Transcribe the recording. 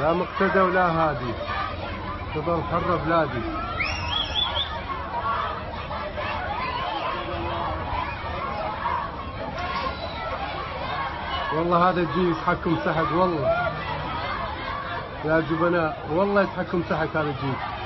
لا مقتدى ولا هادي، تظل حرة بلادي. والله هذا الجيل يتحكم سحق، والله يا جبناء، والله يتحكم سحق هذا الجيل.